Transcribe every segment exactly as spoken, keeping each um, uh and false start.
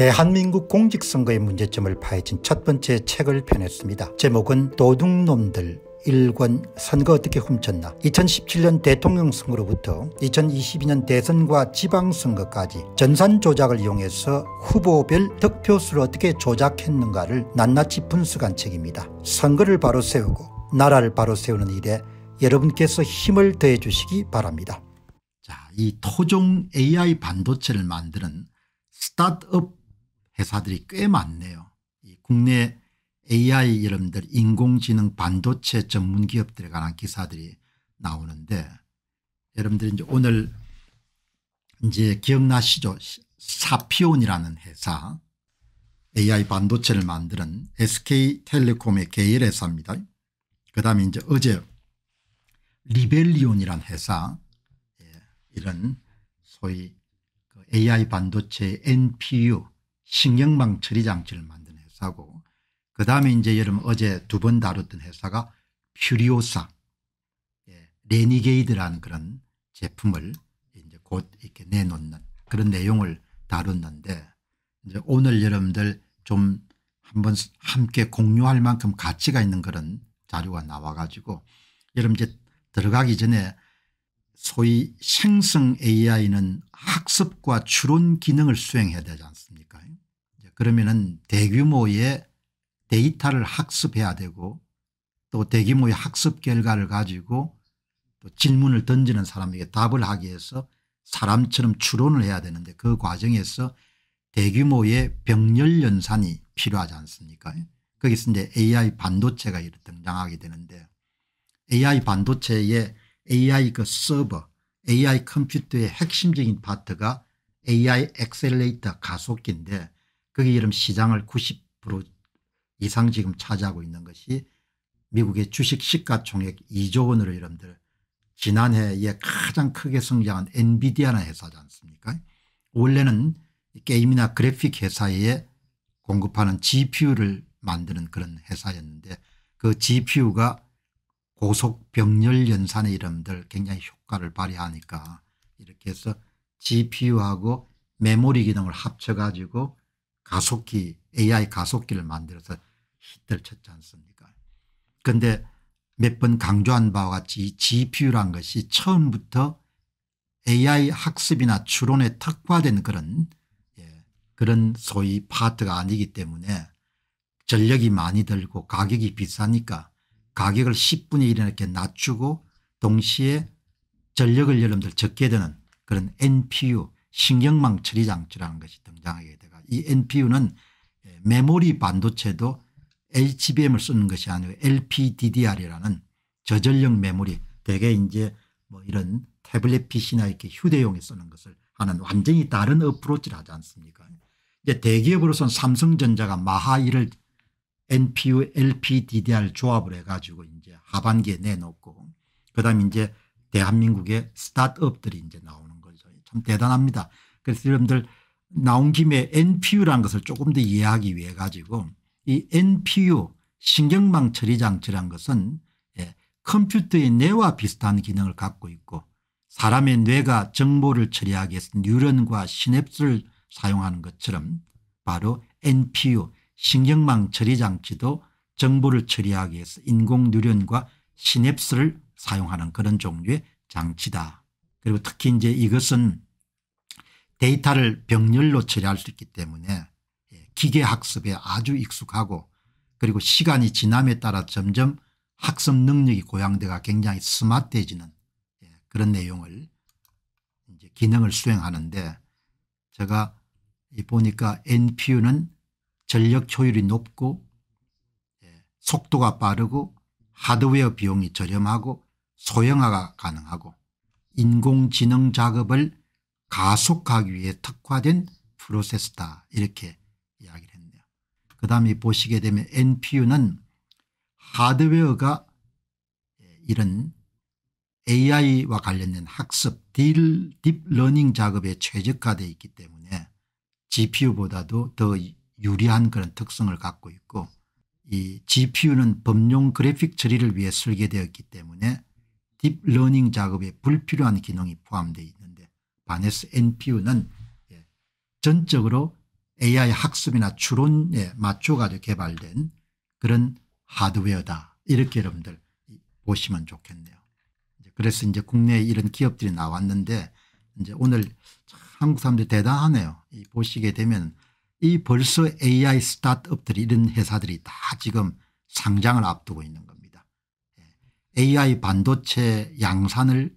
대한민국 공직선거의 문제점을 파헤친 첫 번째 책을 펴냈습니다. 제목은 도둑놈들 일권 선거 어떻게 훔쳤나. 이천십칠 년 대통령 선거로부터 이천이십이 년 대선과 지방선거까지 전산 조작을 이용해서 후보별 득표수를 어떻게 조작했는가를 낱낱이 분석한 책입니다. 선거를 바로 세우고 나라를 바로 세우는 일에 여러분께서 힘을 더해 주시기 바랍니다. 자, 이 토종 에이아이 반도체를 만드는 스타트업 회사들이 꽤 많네요. 이 국내 에이아이 여러분들 인공지능 반도체 전문 기업들에 관한 기사들이 나오는데, 여러분들이 이제 오늘 이제 기억나시죠? 사피온이라는 회사, 에이아이 반도체를 만드는 에스케이텔레콤의 계열 회사입니다. 그 다음에 이제 어제 리벨리온이라는 회사, 이런 소위 에이아이 반도체 엔피유 신경망 처리 장치를 만든 회사고, 그 다음에 이제 여러분 어제 두 번 다뤘던 회사가 퓨리오사, 예, 레니게이드라는 그런 제품을 이제 곧 이렇게 내놓는 그런 내용을 다뤘는데, 이제 오늘 여러분들 좀 한번 함께 공유할 만큼 가치가 있는 그런 자료가 나와가지고, 여러분 이제 들어가기 전에 소위 생성 에이아이는 학습과 추론 기능을 수행해야 되지 않습니까? 그러면은 대규모의 데이터를 학습해야 되고, 또 대규모의 학습 결과를 가지고 또 질문을 던지는 사람에게 답을 하기 위해서 사람처럼 추론을 해야 되는데, 그 과정에서 대규모의 병렬 연산이 필요하지 않습니까? 거기서 이제 에이아이 반도체가 이렇게 등장하게 되는데, 에이아이 반도체의 에이아이 그 서버, 에이아이 컴퓨터의 핵심적인 파트가 에이아이 엑셀레이터 가속기인데, 그게 여러분 시장을 구십 퍼센트 이상 지금 차지하고 있는 것이 미국의 주식 시가총액 이조 원으로 여러분들 지난해에 가장 크게 성장한 엔비디아라는 회사지 않습니까? 원래는 게임이나 그래픽 회사에 공급하는 지피유를 만드는 그런 회사였는데, 그 지피유가 고속 병렬 연산의 이름들 굉장히 효과를 발휘하니까, 이렇게 해서 지피유하고 메모리 기능을 합쳐가지고 가속기, 에이아이 가속기를 만들어서 히트를 쳤지 않습니까? 그런데 몇 번 강조한 바와 같이 이 지피유란 것이 처음부터 에이아이 학습이나 추론에 특화된 그런, 예, 그런 소위 파트가 아니기 때문에 전력이 많이 들고 가격이 비싸니까 가격을 십분의 일 이렇게 낮추고 동시에 전력을 여러분들 적게 드는 그런 엔피유 신경망 처리 장치라는 것이 등장하게 되고, 이 엔피유는 메모리 반도체도 에이치비엠을 쓰는 것이 아니고 엘피디디알이라는 저전력 메모리, 대개 이제 뭐 이런 태블릿 피씨나 이렇게 휴대용에 쓰는 것을 하는 완전히 다른 어프로치를 하지 않습니까? 이제 대기업으로서는 삼성전자가 마하이를 엔피유, 엘피디디알 조합을 해가지고 이제 하반기에 내놓고, 그 다음에 이제 대한민국의 스타트업들이 이제 나오는 거죠. 참 대단합니다. 그래서 여러분들 나온 김에 엔피유라는 것을 조금 더 이해하기 위해 가지고, 이 엔피유 신경망 처리 장치란 것은, 예, 컴퓨터의 뇌와 비슷한 기능을 갖고 있고, 사람의 뇌가 정보를 처리하기 위해서 뉴런과 시냅스를 사용하는 것처럼 바로 엔피유 신경망 처리 장치도 정보를 처리하기 위해서 인공 뉴런과 시냅스를 사용하는 그런 종류의 장치다. 그리고 특히 이제 이것은 데이터를 병렬로 처리할 수 있기 때문에 기계학습에 아주 익숙하고, 그리고 시간이 지남에 따라 점점 학습 능력이 고양대가 굉장히 스마트해지는 그런 내용을 이제 기능을 수행하는데, 제가 보니까 엔피유는 전력 효율이 높고 속도가 빠르고 하드웨어 비용이 저렴하고 소형화가 가능하고 인공지능 작업을 가속하기 위해 특화된 프로세스다, 이렇게 이야기를 했네요. 그 다음에 보시게 되면 엔피유는 하드웨어가 이런 에이아이와 관련된 학습, 딥러닝 작업에 최적화되어 있기 때문에 지피유보다도 더 유리한 그런 특성을 갖고 있고, 이 지피유는 범용 그래픽 처리를 위해 설계되었기 때문에 딥러닝 작업에 불필요한 기능이 포함되어 있는데, 반해서 엔피유는 전적으로 에이아이 학습이나 추론에 맞춰가지고 개발된 그런 하드웨어다. 이렇게 여러분들 보시면 좋겠네요. 그래서 이제 국내에 이런 기업들이 나왔는데 이제 오늘 한국 사람들이 대단하네요. 이 보시게 되면 이 벌써 에이아이 스타트업들이 이런 회사들이 다 지금 상장을 앞두고 있는 겁니다. 에이아이 반도체 양산을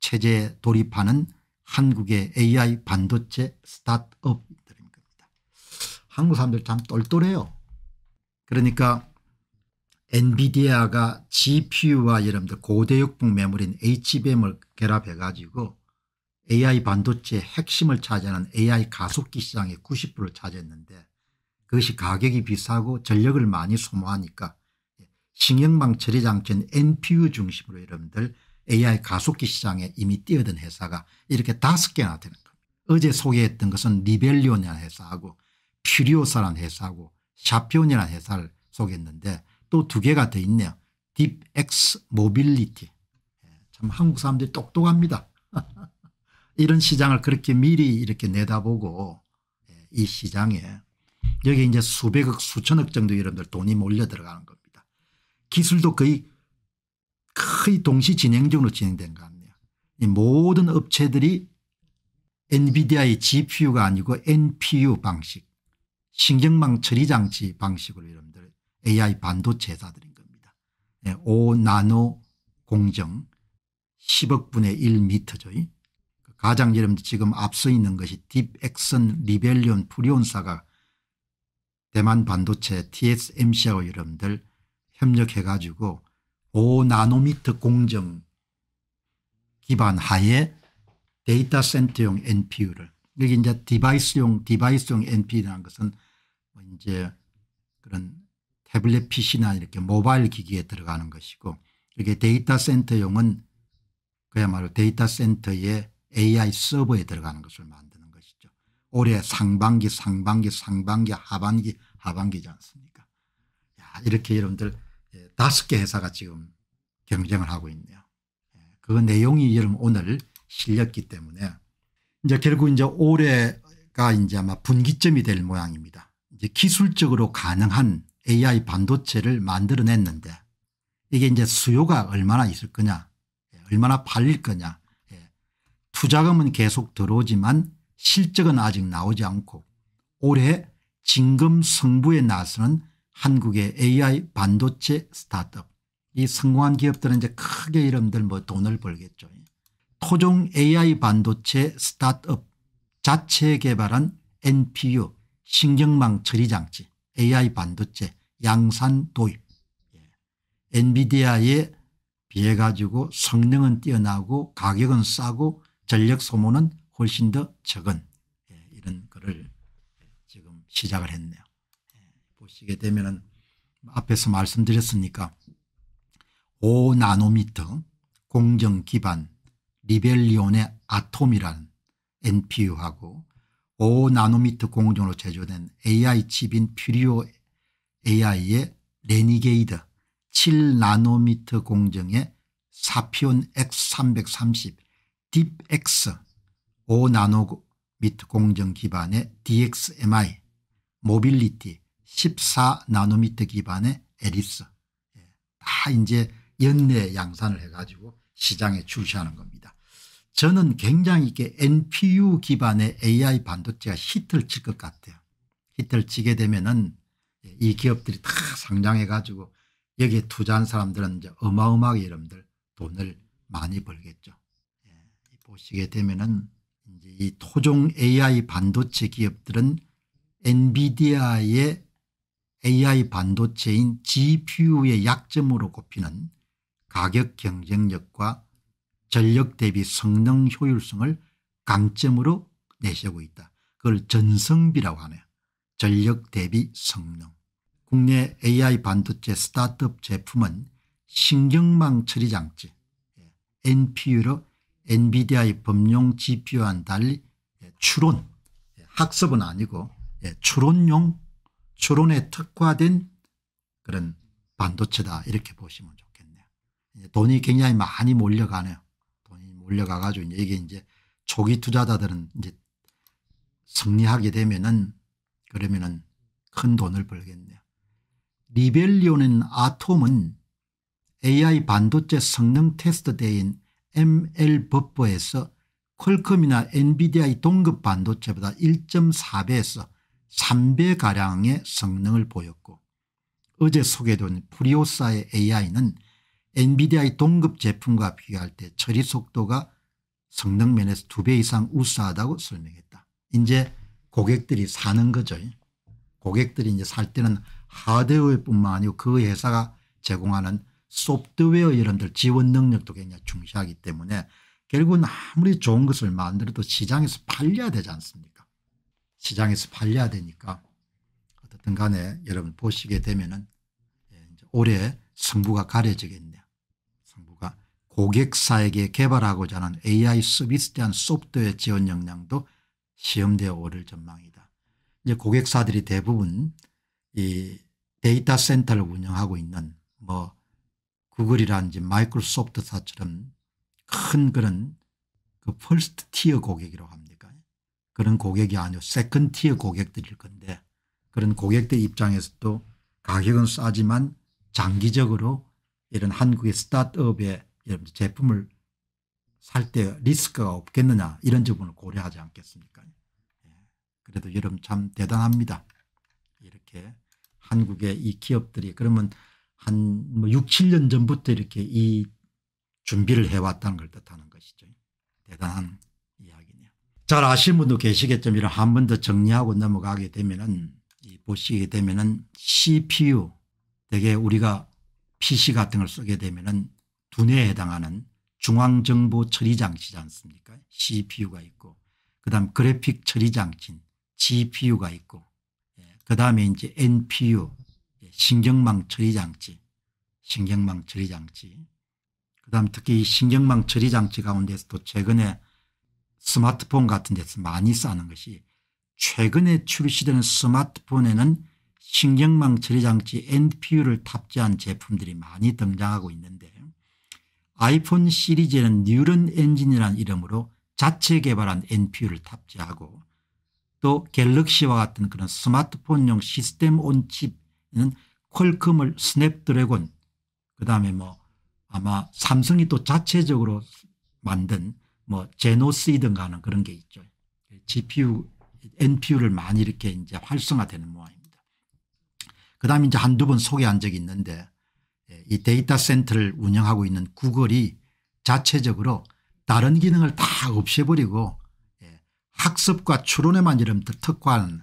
체제에 돌입하는 한국의 에이아이 반도체 스타트업들인 겁니다. 한국 사람들 참 똘똘해요. 그러니까 엔비디아가 지피유와 여러분들 고대역폭 메모리인 에이치비엠을 결합해 가지고 에이아이 반도체의 핵심을 차지하는 에이아이 가속기 시장의 구십 퍼센트를 차지했는데 그것이 가격이 비싸고 전력을 많이 소모하니까 신경망 처리 장치인 엔피유 중심으로 여러분들 에이아이 가속기 시장에 이미 뛰어든 회사가 이렇게 다섯 개나 되는 겁니다. 어제 소개했던 것은 리벨리온이라는 회사하고 퓨리오사라는 회사하고 사피온이라는 회사를 소개했는데 또 두 개가 더 있네요. 딥엑스 모빌리티. 참 한국 사람들이 똑똑합니다. 이런 시장을 그렇게 미리 이렇게 내다보고 이 시장에 여기 이제 수백억 수천억 정도 여러분들 돈이 몰려 들어가는 겁니다. 기술도 거의 거의 동시진행적으로 진행된 것 같네요. 이 모든 업체들이 엔비디아의 지피유가 아니고 엔피유 방식 신경망 처리 장치 방식으로 여러분들 에이아이 반도체 회사들인 겁니다. 오 나노 공정 십억 분의 일 미터죠. 가장 여러분들 지금 앞서 있는 것이 딥엑슨, 리벨리온, 프리온사가 대만 반도체 티에스엠씨하고 여러분들 협력해 가지고 오 나노미터 공정 기반 하에 데이터 센터용 엔피유를 여기 이제 디바이스용 디바이스용 엔피유라는 것은 이제 그런 태블릿 피씨나 이렇게 모바일 기기에 들어가는 것이고 이게 데이터 센터용은 그야말로 데이터 센터의 에이아이 서버에 들어가는 것을 만드는 것이죠. 올해 상반기 상반기 상반기 하반기 하반기지 않습니까? 야, 이렇게 여러분들 다섯 개 회사가 지금 경쟁을 하고 있네요. 그 내용이 여러분 오늘 실렸기 때문에 이제 결국 이제 올해가 이제 아마 분기점이 될 모양입니다. 이제 기술적으로 가능한 에이아이 반도체를 만들어냈는데 이게 이제 수요가 얼마나 있을 거냐, 얼마나 팔릴 거냐. 투자금은 계속 들어오지만 실적은 아직 나오지 않고 올해 진검 승부에 나서는 한국의 에이아이 반도체 스타트업. 이 성공한 기업들은 이제 크게 이름들 뭐 돈을 벌겠죠. 토종 에이아이 반도체 스타트업 자체 개발한 엔피유 신경망 처리 장치 에이아이 반도체 양산 도입. 엔비디아에 비해 가지고 성능은 뛰어나고 가격은 싸고 전력 소모는 훨씬 더 적은 이런 거를 지금 시작을 했네요. 보시게 되면은 앞에서 말씀드렸으니까 오 나노미터 공정 기반 리벨리온의 아톰이라는 엔피유하고 오 나노미터 공정으로 제조된 에이아이 칩인 퓨리오 에이아이의 레니게이드 칠 나노미터 공정의 사피온 엑스 삼백삼십 딥엑스 오 나노미터 공정 기반의 디엑스엠아이 모빌리티 십사 나노미터 기반의 에리스 다 이제 연내 양산을 해가지고 시장에 출시하는 겁니다. 저는 굉장히 이게 엔피유 기반의 에이아이 반도체가 히트를 칠 것 같아요. 히트를 치게 되면은 이 기업들이 다 상장해가지고 여기에 투자한 사람들은 이제 어마어마하게 여러분들 돈을 많이 벌겠죠. 예, 보시게 되면은 이제 이 토종 에이아이 반도체 기업들은 엔비디아의 에이아이 반도체인 지피유의 약점으로 꼽히는 가격 경쟁력과 전력 대비 성능 효율성을 강점으로 내세우고 있다. 그걸 전성비라고 하네요. 전력 대비 성능. 국내 에이아이 반도체 스타트업 제품은 신경망 처리 장치 엔피유로 엔비디아의 범용 지피유와는 달리 추론, 학습은 아니고 추론용, 추론에 특화된 그런 반도체다 이렇게 보시면 좋겠네요. 돈이 굉장히 많이 몰려가네요. 돈이 몰려가가지고 이게 이제 초기 투자자들은 이제 승리하게 되면은 그러면은 큰 돈을 벌겠네요. 리벨리온 아톰은 에이아이 반도체 성능 테스트 대회인 엠엘 버퍼에서 퀄컴이나 엔비디아의 동급 반도체보다 일 점 사 배에서 삼 배가량의 성능을 보였고, 어제 소개된 프리오사의 에이아이는 엔비디아의 동급 제품과 비교할 때 처리 속도가 성능 면에서 두 배 이상 우수하다고 설명했다. 이제 고객들이 사는 거죠. 고객들이 이제 살 때는 하드웨어뿐만 아니고 그 회사가 제공하는 소프트웨어 이런 들 지원 능력도 굉장히 중시하기 때문에 결국은 아무리 좋은 것을 만들어도 시장에서 팔려야 되지 않습니까? 시장에서 팔려야 되니까 어떻든 간에 여러분 보시게 되면은 이제 올해 승부가 가려지겠네요. 승부가 고객사에게 개발하고자 하는 에이아이 서비스에 대한 소프트웨어 지원 역량도 시험되어 오를 전망이다. 이제 고객사들이 대부분 이 데이터 센터를 운영하고 있는 뭐 구글이라든지 마이크로소프트사처럼 큰 그런 그 퍼스트 티어 고객이라고 합니까? 그런 고객이 아니고 세컨드 티어 고객들일 건데, 그런 고객들 입장에서도 가격은 싸지만 장기적으로 이런 한국의 스타트업의 제품을 살 때 리스크가 없겠느냐, 이런 점을 고려하지 않겠습니까? 그래도 여러분 참 대단합니다. 이렇게 한국의 이 기업들이 그러면 한 뭐 육, 칠 년 전부터 이렇게 이 준비를 해왔다는 걸 뜻하는 것이죠. 대단한 이야기네요. 잘 아시는 분도 계시겠지만 이런 한 번 더 정리하고 넘어가게 되면은, 이 보시게 되면은 씨피유, 되게 우리가 피씨 같은 걸 쓰게 되면은 두뇌에 해당하는 중앙정보 처리 장치지 않습니까? 씨피유가 있고, 그 다음 그래픽 처리 장치인 지피유가 있고, 그 다음에 이제 엔피유, 신경망 처리 장치, 신경망 처리 장치. 그 다음 특히 이 신경망 처리 장치 가운데서도 최근에 스마트폰 같은 데서 많이 싸는 것이, 최근에 출시되는 스마트폰에는 신경망 처리 장치 엔피유를 탑재한 제품들이 많이 등장하고 있는데, 아이폰 시리즈에는 뉴런 엔진이라는 이름으로 자체 개발한 엔피유를 탑재하고, 또 갤럭시와 같은 그런 스마트폰용 시스템 온 칩은 퀄컴을 스냅드래곤, 그 다음에 뭐 아마 삼성이 또 자체적으로 만든 뭐 제노시든가 하는 그런 게 있죠. 지피유, 엔피유를 많이 이렇게 이제 활성화되는 모양입니다. 그 다음에 이제 한두 번 소개한 적이 있는데, 이 데이터 센터를 운영하고 있는 구글이 자체적으로 다른 기능을 다 없애버리고 학습과 추론에만 이름 특화한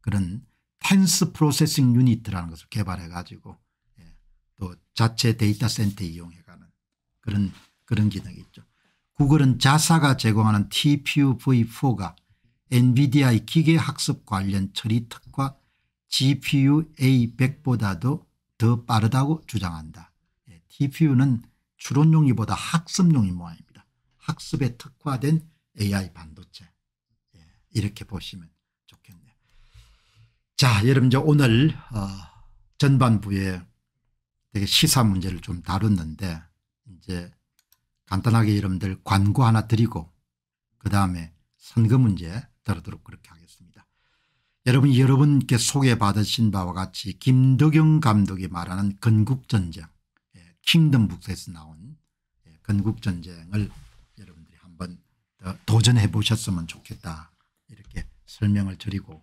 그런 텐스 프로세싱 유닛이라는 것을 개발해 가지고 또 자체 데이터 센터 이용해가는 그런 그런 기능이 있죠. 구글은 자사가 제공하는 티피유 브이사가 엔비디아의 기계 학습 관련 처리 특화 지피유 에이백보다도 더 빠르다고 주장한다. 티피유는 추론용이보다 학습용이 모양입니다. 학습에 특화된 에이아이 반도체. 이렇게 보시면 좋겠네요. 자, 여러분 이제 오늘 어, 전반부에 되게 시사 문제를 좀 다뤘는데, 이제 간단하게 여러분들 광고 하나 드리고 그 다음에 선거 문제 다루도록 그렇게 하겠습니다. 여러분, 여러분께 소개받으신 바와 같이 김덕영 감독이 말하는 건국전쟁, 예, 킹덤 북스에서 나온 예, 건국전쟁을 여러분들이 한번 더 도전해 보셨으면 좋겠다, 이렇게 설명을 드리고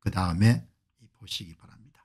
그 다음에 보시기 바랍니다.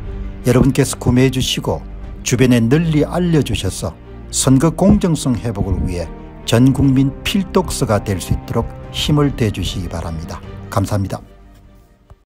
여러분께서 구매해 주시고 주변에 널리 알려주셔서 선거 공정성 회복을 위해 전국민 필독서가 될 수 있도록 힘을 대 주시기 바랍니다. 감사합니다.